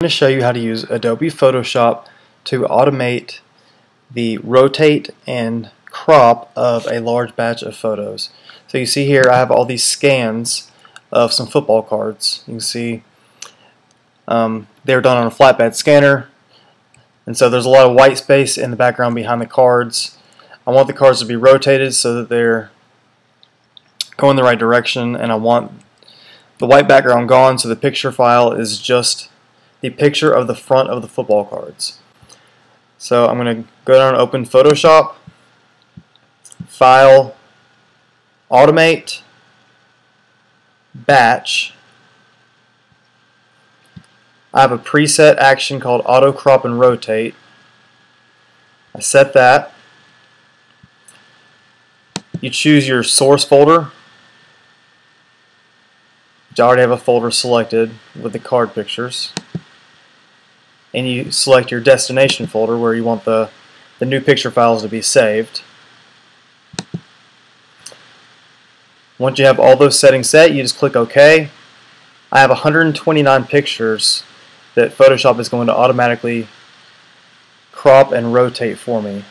I'm going to show you how to use Adobe Photoshop to automate the rotate and crop of a large batch of photos. So you see here I have all these scans of some football cards. You can see they're done on a flatbed scanner, and so there's a lot of white space in the background behind the cards. I want the cards to be rotated so that they're going the right direction, and I want the white background gone so the picture file is just the picture of the front of the football cards. So I'm going to go down and open Photoshop, File, Automate, Batch. I have a preset action called Auto Crop and Rotate. I set that. You choose your source folder, which I already have a folder selected with the card pictures. And you select your destination folder where you want the new picture files to be saved. Once you have all those settings set, you just click OK. I have 129 pictures that Photoshop is going to automatically crop and rotate for me,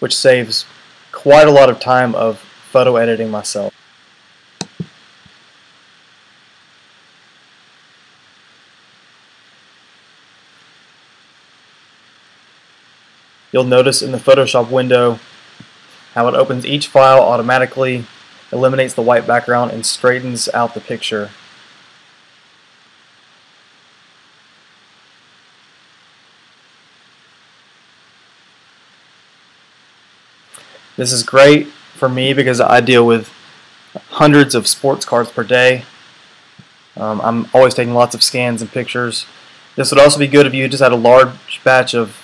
which saves quite a lot of time of photo editing myself. You'll notice in the Photoshop window how it opens each file automatically, eliminates the white background, and straightens out the picture. This is great for me because I deal with hundreds of sports cards per day. I'm always taking lots of scans and pictures. This would also be good if you just had a large batch of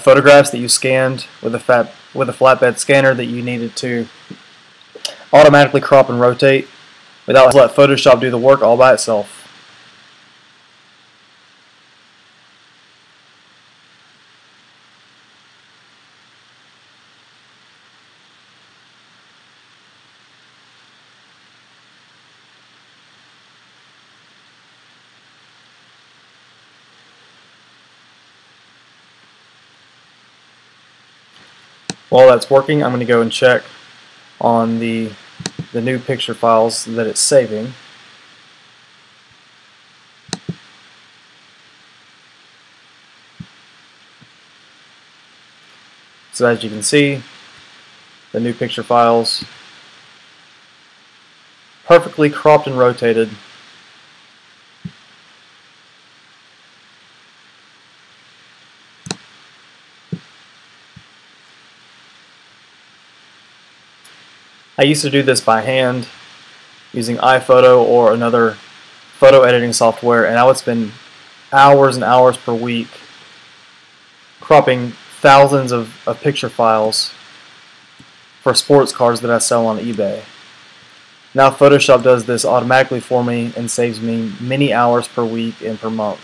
photographs that you scanned with a flatbed scanner that you needed to automatically crop and rotate without letting Photoshop do the work all by itself. While that's working, I'm going to go and check on the new picture files that it's saving. So as you can see, the new picture files perfectly cropped and rotated. I used to do this by hand using iPhoto or another photo editing software, and I would spend hours and hours per week cropping thousands of picture files for sports cards that I sell on eBay. Now Photoshop does this automatically for me and saves me many hours per week and per month.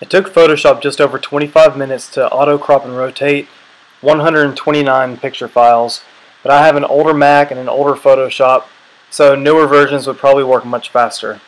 It took Photoshop just over 25 minutes to auto crop and rotate 129 picture files, but I have an older Mac and an older Photoshop, so newer versions would probably work much faster.